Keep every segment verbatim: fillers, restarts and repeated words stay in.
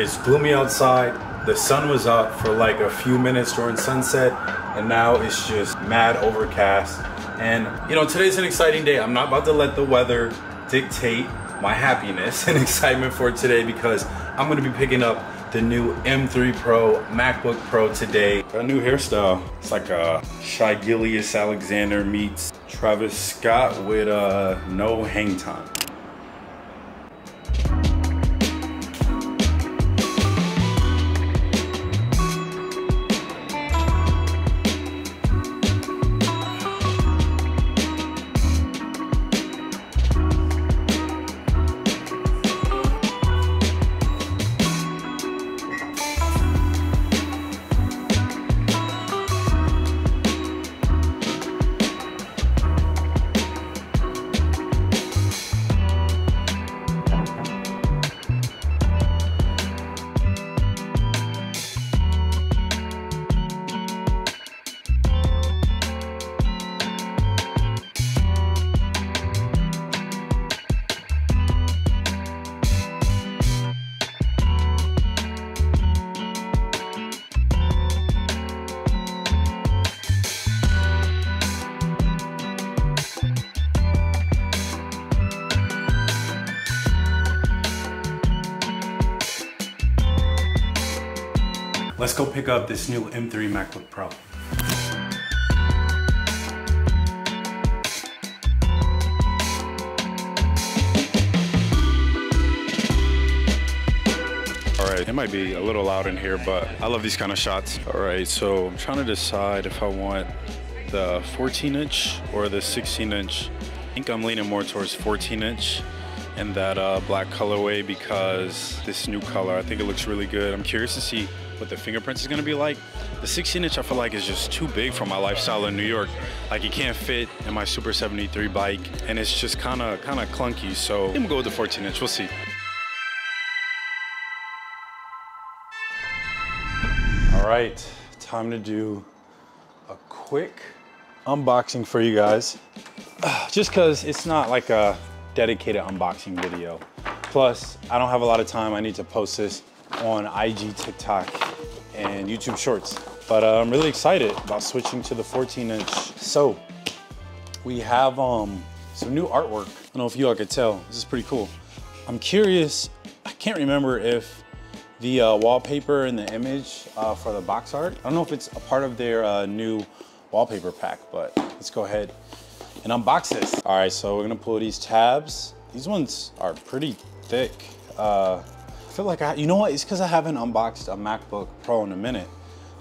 It's gloomy outside. The sun was up for like a few minutes during sunset, and now it's just mad overcast. And you know, today's an exciting day. I'm not about to let the weather dictate my happiness and excitement for today, because I'm gonna be picking up the new M three Pro MacBook Pro today. Got a new hairstyle. It's like a Shigilius Alexander meets Travis Scott with uh, no hang time. Let's go pick up this new M three MacBook Pro. All right, it might be a little loud in here, but I love these kind of shots. All right, so I'm trying to decide if I want the fourteen inch or the sixteen inch. I think I'm leaning more towards fourteen inch. And that uh, black colorway, because this new color, I think it looks really good. I'm curious to see what the fingerprints is gonna be like. The sixteen inch I feel like is just too big for my lifestyle in New York. Like it can't fit in my Super seventy-three bike, and it's just kinda, kinda clunky. So I'm gonna go with the fourteen inch, we'll see. All right, time to do a quick unboxing for you guys. Just cause it's not like a dedicated unboxing video. Plus, I don't have a lot of time. I need to post this on I G, TikTok, and YouTube Shorts. But uh, I'm really excited about switching to the fourteen inch. So we have um, some new artwork. I don't know if you all could tell. This is pretty cool. I'm curious. I can't remember if the uh, wallpaper and the image uh, for the box art, I don't know if it's a part of their uh, new wallpaper pack, but let's go ahead and unbox this. All right, so we're gonna pull these tabs. These ones are pretty thick. Uh, I feel like I, you know what? It's because I haven't unboxed a MacBook Pro in a minute.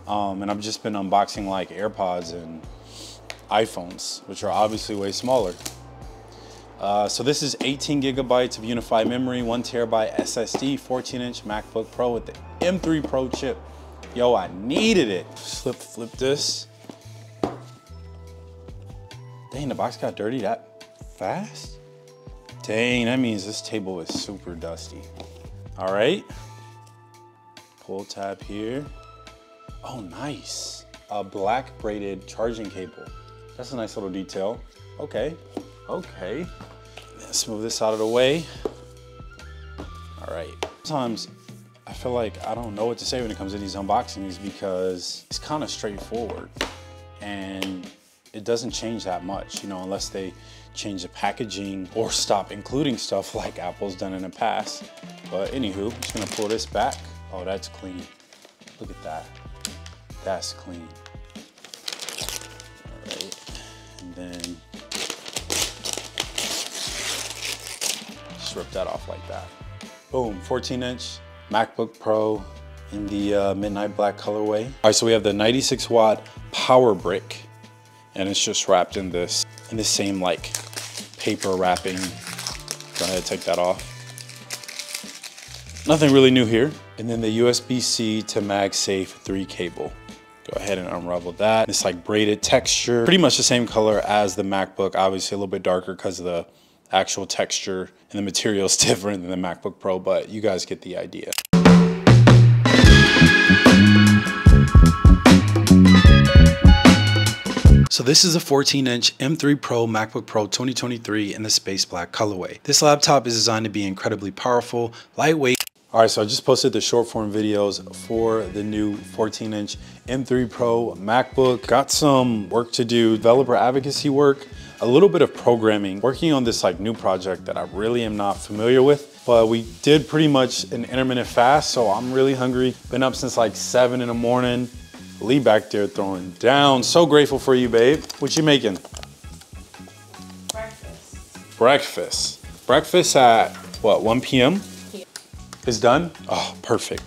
Um, and I've just been unboxing like AirPods and iPhones, which are obviously way smaller. Uh, so this is eighteen gigabytes of unified memory, one terabyte S S D, fourteen inch MacBook Pro with the M three Pro chip. Yo, I needed it. Flip, flip this. Dang, the box got dirty that fast? Dang, that means this table is super dusty. All right, pull tab here. Oh, nice. A black braided charging cable. That's a nice little detail. Okay, okay. Let's move this out of the way. All right, sometimes I feel like I don't know what to say when it comes to these unboxings, because it's kind of straightforward and it doesn't change that much, you know, unless they change the packaging or stop including stuff like Apple's done in the past. But anywho, I'm just gonna pull this back. Oh, that's clean. Look at that. That's clean. All right, and then just rip that off like that. Boom, fourteen inch MacBook Pro in the uh, midnight black colorway. All right, so we have the ninety-six watt power brick. And it's just wrapped in this, in the same like paper wrapping. Go ahead, take that off. Nothing really new here. And then the U S B C to MagSafe three cable. Go ahead and unravel that. It's like braided texture, pretty much the same color as the MacBook, obviously a little bit darker because of the actual texture and the material is different than the MacBook Pro, but you guys get the idea. So this is a fourteen inch M three Pro MacBook Pro twenty twenty-three in the space black colorway. This laptop is designed to be incredibly powerful, lightweight, All right, so I just posted the short form videos for the new fourteen inch M three Pro MacBook. Got some work to do, developer advocacy work, a little bit of programming, working on this like new project that I really am not familiar with, but we did pretty much an intermittent fast, so I'm really hungry. Been up since like seven in the morning. Lee back there throwing down. So grateful for you, babe. What you making? Breakfast. Breakfast. Breakfast at what, one P M? It's done? Oh, perfect.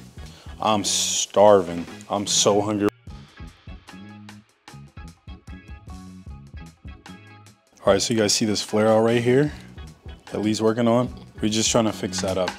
I'm starving. I'm so hungry. All right, so you guys see this flare out right here that Lee's working on? We're just trying to fix that up.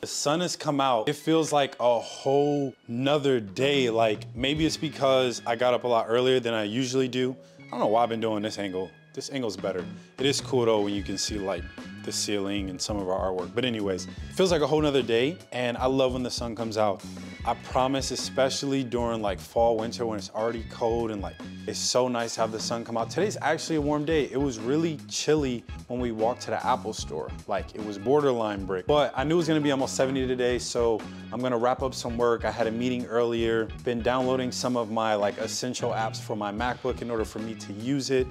The sun has come out. It feels like a whole nother day. Like maybe it's because I got up a lot earlier than I usually do. I don't know why I've been doing this angle. This angle's better. It is cool though when you can see like the ceiling and some of our artwork. But anyways, it feels like a whole nother day and I love when the sun comes out. I promise, especially during like fall, winter when it's already cold and like it's so nice to have the sun come out. Today's actually a warm day. It was really chilly when we walked to the Apple store. Like it was borderline brick, but I knew it was gonna be almost seventy today. So I'm gonna wrap up some work. I had a meeting earlier, been downloading some of my like essential apps for my MacBook in order for me to use it.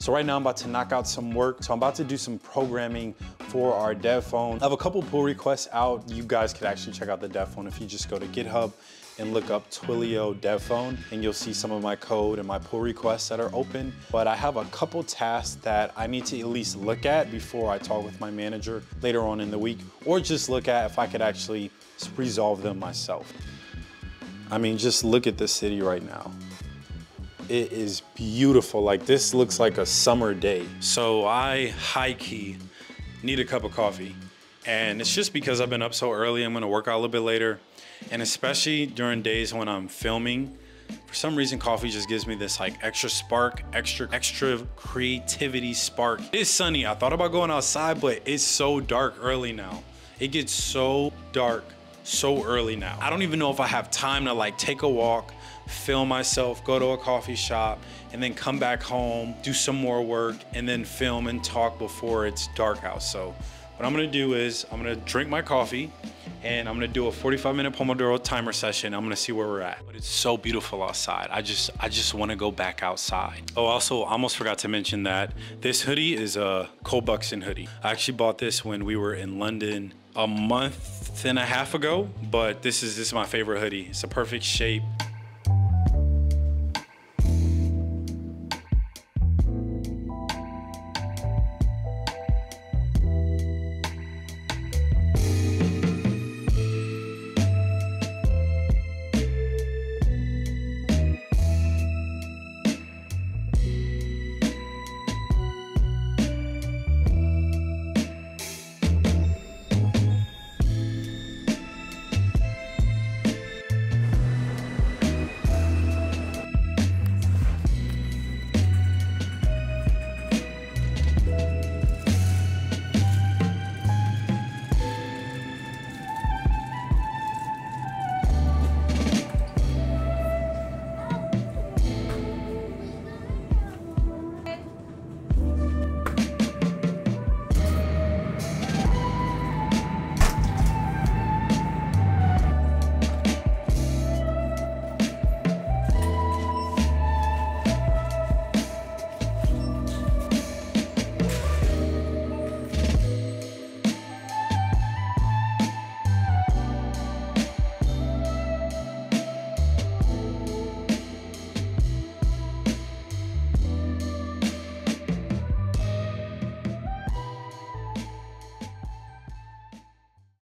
So right now I'm about to knock out some work. So I'm about to do some programming for our dev phone. I have a couple pull requests out. You guys could actually check out the dev phone if you just go to GitHub and look up Twilio Dev Phone, and you'll see some of my code and my pull requests that are open. But I have a couple tasks that I need to at least look at before I talk with my manager later on in the week, or just look at if I could actually resolve them myself. I mean, just look at this city right now. It is beautiful. Like this looks like a summer day. So I high key need a cup of coffee. And it's just because I've been up so early. I'm gonna work out a little bit later. And especially during days when I'm filming, for some reason, coffee just gives me this like extra spark, extra, extra creativity spark. It is sunny. I thought about going outside, but it's so dark early now. It gets so dark so early now. I don't even know if I have time to like take a walk, film myself, go to a coffee shop, and then come back home, do some more work, and then film and talk before it's dark out. So what I'm gonna do is I'm gonna drink my coffee and I'm gonna do a forty-five minute Pomodoro timer session. I'm gonna see where we're at. But it's so beautiful outside. I just I just wanna go back outside. Oh, also, I almost forgot to mention that this hoodie is a Cole Buxton hoodie. I actually bought this when we were in London a month and a half ago, but this is, this is my favorite hoodie. It's a perfect shape.